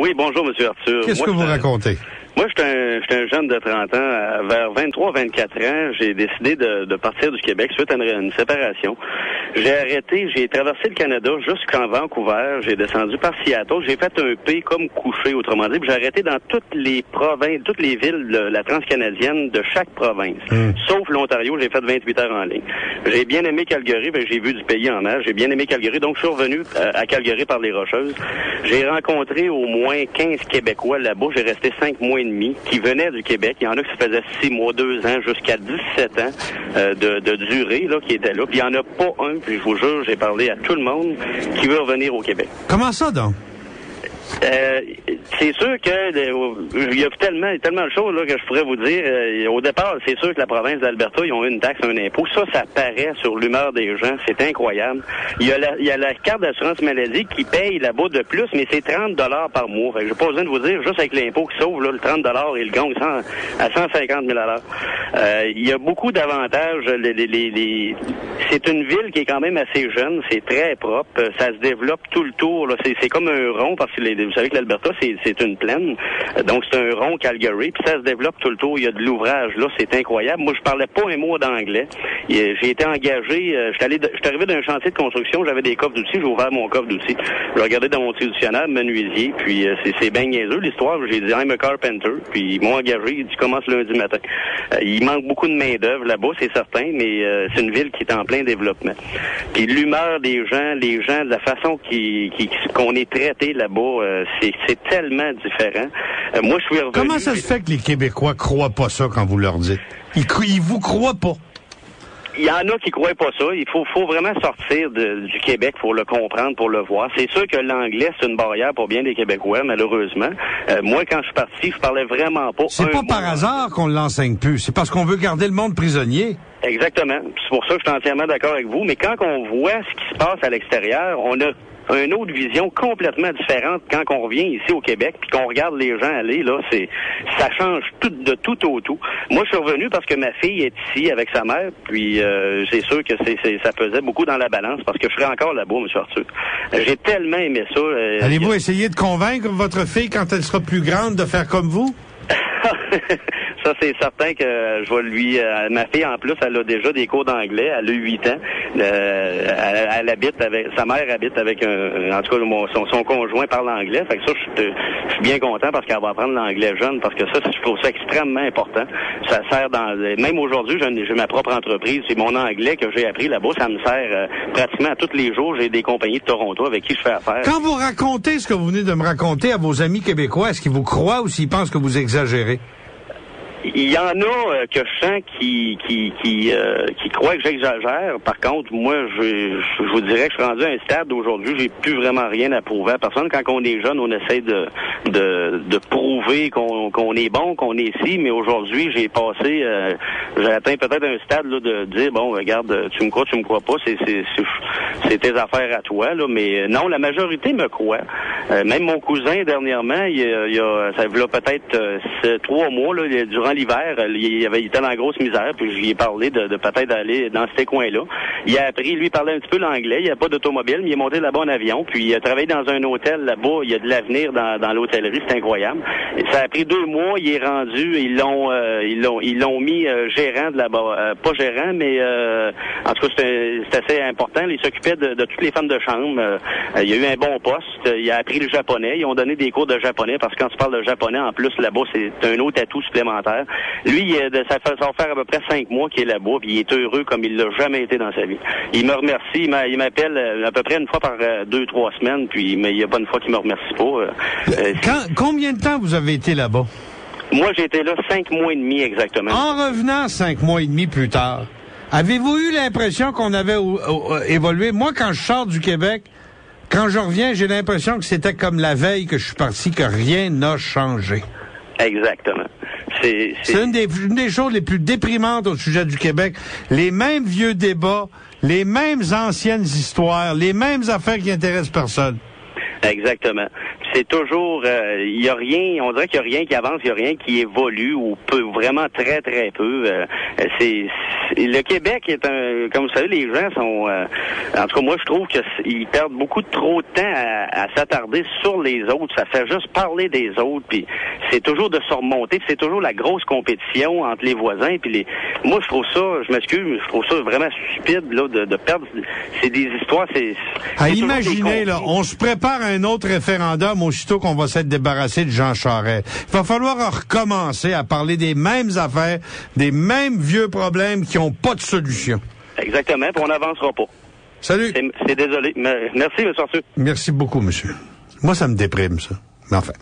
Oui, bonjour, M. Arthur. Qu'est-ce que vous racontez? Moi, j'étais un jeune de 30 ans. Vers 23-24 ans, j'ai décidé de partir du Québec suite à une séparation. J'ai traversé le Canada jusqu'en Vancouver. J'ai descendu par Seattle. J'ai fait un P comme couché, autrement dit. Puis j'ai arrêté dans toutes les provinces, toutes les villes de la Transcanadienne de chaque province. Sauf l'Ontario, j'ai fait 28 heures en ligne. J'ai bien aimé Calgary. J'ai vu du pays en mer. J'ai bien aimé Calgary. Donc, je suis revenu à Calgary par les Rocheuses. J'ai rencontré au moins 15 Québécois là-bas. J'ai resté 5 mois et demi qui venaient du Québec. Il y en a qui se faisaient 6 mois, 2 ans, jusqu'à 17 ans de durée là, qui étaient là. Puis il n'y en a pas un, puis je vous jure, j'ai parlé à tout le monde, qui veut revenir au Québec. Comment ça, donc? C'est sûr que il y a tellement de choses là, que je pourrais vous dire. Au départ, c'est sûr que la province d'Alberta, ils ont une taxe, un impôt. Ça paraît sur l'humeur des gens. C'est incroyable. Il y a la carte d'assurance maladie qui paye là-bas de plus, mais c'est 30 $ par mois. Fait que j'ai pas besoin de vous dire, juste avec l'impôt qui sauve, là, le 30 $ et le gagne à 150 000 $. Il y a beaucoup d'avantages. C'est une ville qui est quand même assez jeune. C'est très propre. Ça se développe tout le tour. Là. C'est comme un rond parce que vous savez que l'Alberta, c'est une plaine. Donc, c'est un rond Calgary. Puis ça se développe tout le tour. Il y a de l'ouvrage. Là, c'est incroyable. Moi, je parlais pas un mot d'anglais. J'ai été engagé. Je suis arrivé d'un chantier de construction. J'avais des coffres d'outils. J'ai ouvert mon coffre d'outils. Je regardais dans mon dictionnaire, menuisier. Puis c'est bien niaiseux, l'histoire. J'ai dit, I'm a carpenter. Puis ils m'ont engagé. Ils disent, commence lundi matin. Il manque beaucoup de main-d'œuvre là-bas, c'est certain. Mais c'est une ville qui est en plein développement. Puis l'humeur des gens, la façon qu'on est traité là-bas, c'est tellement différent. Moi, je suis revenu... Comment ça se fait que les Québécois croient pas ça quand vous leur dites? Ils vous croient pas. Il y en a qui croient pas ça. Il faut vraiment sortir du Québec pour le comprendre, pour le voir. C'est sûr que l'anglais, c'est une barrière pour bien des Québécois, malheureusement. Moi, quand je suis parti, je parlais vraiment pas... C'est pas par hasard qu'on l'enseigne plus. C'est parce qu'on veut garder le monde prisonnier. Exactement. C'est pour ça que je suis entièrement d'accord avec vous. Mais quand on voit ce qui se passe à l'extérieur, on a une autre vision complètement différente quand on revient ici au Québec, puis qu'on regarde les gens aller, là, ça change tout, de tout au tout. Moi, je suis revenu parce que ma fille est ici avec sa mère, puis c'est sûr que ça pesait beaucoup dans la balance, parce que je serais encore là-bas, M. Arthur. J'ai tellement aimé ça. Allez-vous essayer de convaincre votre fille, quand elle sera plus grande, de faire comme vous? Ça, c'est certain que je vais lui... ma fille, en plus, elle a déjà des cours d'anglais. Elle a 8 ans. Elle habite avec... Sa mère habite avec un... En tout cas, son conjoint parle anglais. Fait que ça, je suis bien content parce qu'elle va apprendre l'anglais jeune. Parce que ça, je trouve ça extrêmement important. Ça sert dans... Même aujourd'hui, j'ai ma propre entreprise. C'est mon anglais que j'ai appris là-bas. Ça me sert pratiquement à tous les jours. J'ai des compagnies de Toronto avec qui je fais affaire. Quand vous racontez ce que vous venez de me raconter à vos amis québécois, est-ce qu'ils vous croient ou s'ils pensent que vous exagérez? Il y en a que je sens qui croient que j'exagère. Par contre, moi, je vous dirais que je suis rendu à un stade aujourd'hui, j'ai plus vraiment rien à prouver à personne. Quand on est jeune, on essaie de prouver qu'on est bon, qu'on est ici. Mais aujourd'hui, j'ai atteint peut-être un stade là, de dire bon, regarde, tu me crois pas, c'est tes affaires à toi là. Mais non, la majorité me croit. Même mon cousin dernièrement, il y a peut-être 3 mois là, durant l'hiver, il était dans la grosse misère, puis je lui ai parlé de peut-être d'aller dans ces coins-là. Il a appris, lui, il parlait un petit peu l'anglais, il n'y a pas d'automobile, mais il est monté là-bas en avion, puis il a travaillé dans un hôtel là-bas, il y a de l'avenir dans l'hôtellerie, c'est incroyable. Et ça a pris 2 mois, il est rendu, ils l'ont mis gérant de là-bas, pas gérant, mais en tout cas, c'est assez important, il s'occupait de toutes les femmes de chambre, il a eu un bon poste, il a appris le japonais, ils ont donné des cours de japonais, parce que quand tu parles de japonais, en plus, là-bas, c'est un autre atout supplémentaire. Lui, ça va faire à peu près 5 mois qu'il est là-bas, puis il est heureux comme il l'a jamais été dans sa vie. Il me remercie, il m'appelle à peu près une fois par 2-3 semaines, puis mais il n'y a pas une fois qu'il me remercie pas. Combien de temps vous avez été là-bas? Moi, j'ai été là 5 mois et demi exactement. En revenant 5 mois et demi plus tard, avez-vous eu l'impression qu'on avait évolué? Moi, quand je sors du Québec, quand je reviens, j'ai l'impression que c'était comme la veille que je suis parti, que rien n'a changé. Exactement. C'est une des choses les plus déprimantes au sujet du Québec. Les mêmes vieux débats, les mêmes anciennes histoires, les mêmes affaires qui intéressent personne. Exactement. C'est toujours, il y a rien, on dirait qu'il y a rien qui avance, il y a rien qui évolue ou peu, vraiment très très peu. Le Québec est un, comme vous savez, les gens sont, en tout cas moi je trouve qu'ils perdent beaucoup trop de temps à s'attarder sur les autres. Ça fait juste parler des autres, puis c'est toujours de se remonter, puis c'est toujours la grosse compétition entre les voisins, puis les. Moi je trouve ça, je m'excuse, mais je trouve ça vraiment stupide là de perdre. C'est des histoires, c'est. À imaginer là, on se prépare un autre référendum aussitôt qu'on va s'être débarrassé de Jean Charest. Il va falloir recommencer à parler des mêmes affaires, des mêmes vieux problèmes qui n'ont pas de solution. Exactement, puis on n'avancera pas. Salut. C'est désolé. Merci, monsieur Arthur. Merci beaucoup, monsieur. Moi, ça me déprime, ça. Mais enfin.